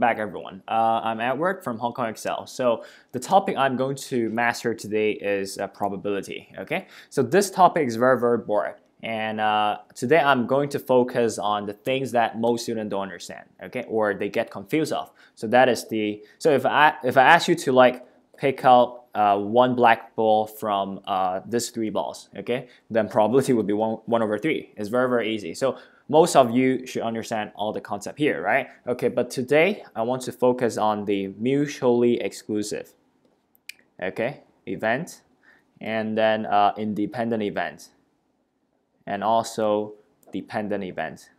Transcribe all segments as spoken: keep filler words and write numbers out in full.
back everyone. Uh, I'm Edward from Hong Kong Excel. So the topic I'm going to master today is uh, probability. Okay, so this topic is very very boring, and uh, today I'm going to focus on the things that most students don't understand. Okay, or they get confused of. So that is the so if I if I ask you to like pick out uh, one black ball from uh, these three balls, okay, then probability would be one one over three. It's very very easy. So most of you should understand all the concept here, right? Okay, but today I want to focus on the mutually exclusive, okay, event, and then uh, independent event, and also dependent event.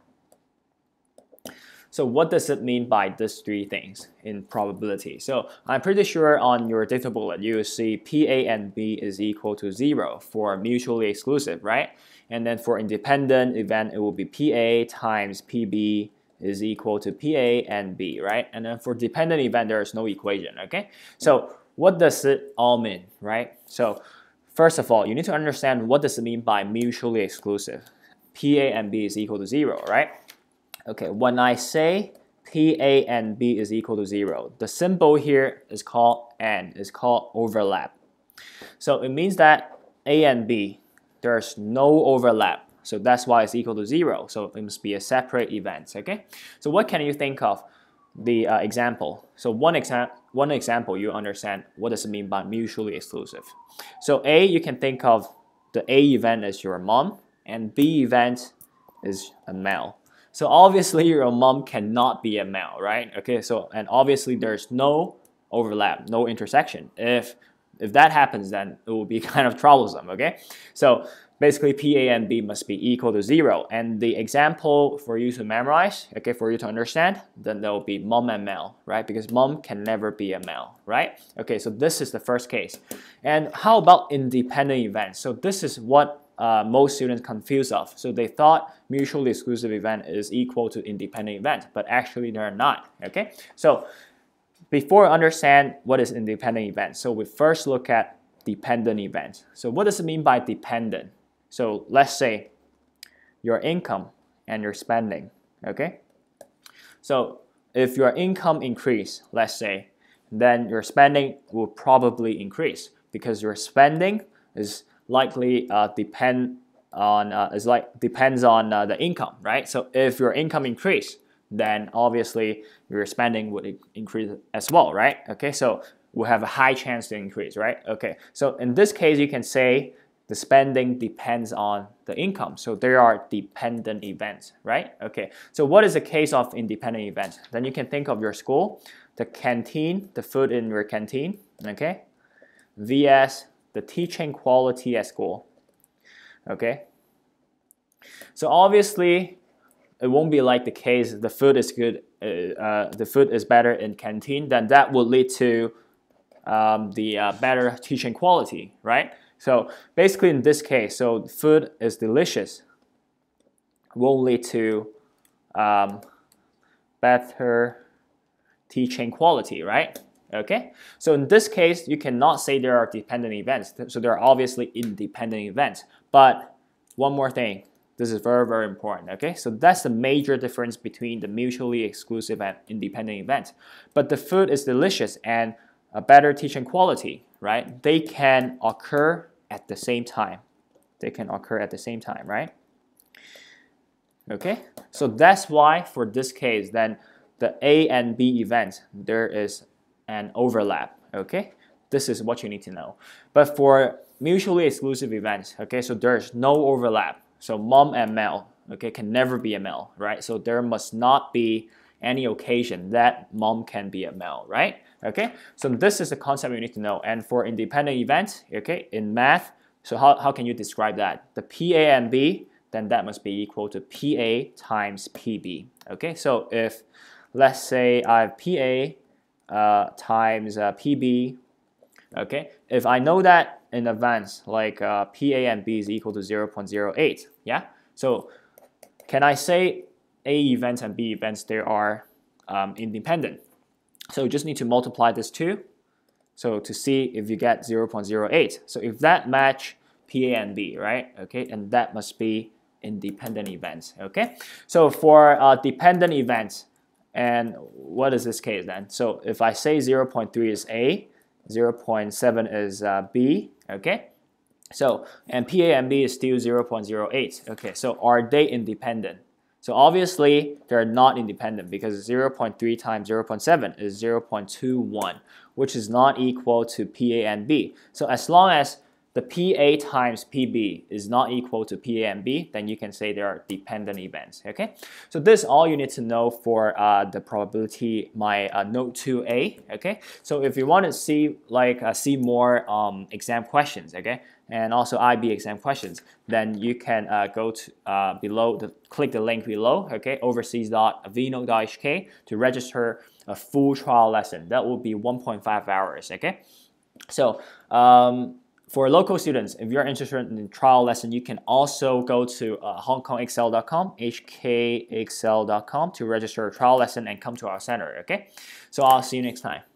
So what does it mean by these three things in probability? So I'm pretty sure on your data booklet you will see P A and B is equal to zero for mutually exclusive, right? And then for independent event, it will be P A times P B is equal to P A and B, right? And then for dependent event, there is no equation, okay? So what does it all mean, right? So first of all, you need to understand what does it mean by mutually exclusive. P A and B is equal to zero, right? Okay, when I say P A and B is equal to zero, the symbol here is called N, it's called overlap. So it means that A and B, there's no overlap. So that's why it's equal to zero. So it must be a separate event, okay? So what can you think of the uh, example? So one, exa one example, you understand what does it mean by mutually exclusive. So A, you can think of the A event as your mom, and B event is a male. So obviously your mom cannot be a male, right? Okay, so and obviously there's no overlap, no intersection. If if that happens, then it will be kind of troublesome, okay? So basically P A and B must be equal to zero. And the example for you to memorize, okay, for you to understand, then there will be mom and male, right? Because mom can never be a male, right? Okay, so this is the first case. And how about independent events? So this is what Uh, most students confused of. So they thought mutually exclusive event is equal to independent event, but actually they're not, okay? So before I understand what is independent event, so we first look at dependent event. So what does it mean by dependent? So let's say your income and your spending, okay? So if your income increase, let's say, then your spending will probably increase because your spending is likely uh, depend on uh, is like depends on uh, the income, right? So if your income increase, then obviously your spending would increase as well, right? Okay, so we have a high chance to increase, right? Okay, so in this case, you can say the spending depends on the income, so there are dependent events, right? Okay, so what is the case of independent event? Then you can think of your school, the canteen, the food in your canteen, okay, versus the teaching quality at school, okay? So obviously, it won't be like the case, the food is good, uh, uh, the food is better in canteen, then that would lead to um, the uh, better teaching quality, right? So basically in this case, so food is delicious, will lead to um, better teaching quality, right? Okay, so in this case, you cannot say there are dependent events. So there are obviously independent events. But one more thing, this is very, very important, okay? So that's the major difference between the mutually exclusive and independent events. But the food is delicious and a better teaching quality, right? They can occur at the same time. They can occur at the same time, right? Okay, so that's why for this case, then the A and B events, there is and overlap, okay? This is what you need to know. But for mutually exclusive events, okay, so there's no overlap. So mom and male, okay, can never be a male, right? So there must not be any occasion that mom can be a male, right? Okay, so this is the concept you need to know. And for independent events, okay, in math, so how, how can you describe that? The P A and B, then that must be equal to P A times P B, okay? So if, let's say I have P A Uh, times uh, P B, okay? If I know that in advance, like uh, P A and B is equal to zero point zero eight, yeah? So can I say A events and B events, they are um, independent? So you just need to multiply this two, so to see if you get zero point zero eight. So if that match P A and B, right? Okay, and that must be independent events, okay? So for uh, dependent events, And what is this case then? So if I say zero point three is A, zero point seven is uh, B, okay? So, and P A and B is still zero point zero eight, okay? So are they independent? So obviously they're not independent because zero point three times zero point seven is zero point two one, which is not equal to P A and B. So as long as the P A times P B is not equal to P A and B, then you can say there are dependent events, okay? So this is all you need to know for uh, the probability, my uh, note two A, okay? So if you want to see, like, uh, see more um, exam questions, okay? And also I B exam questions, then you can uh, go to uh, below, the, click the link below, okay, overseas dot v note dot h k to register a full trial lesson. That will be one point five hours, okay? So, um, for local students, if you're interested in trial lesson, you can also go to uh, hong kong excel dot com, h k excel dot com to register a trial lesson and come to our center, okay? So I'll see you next time.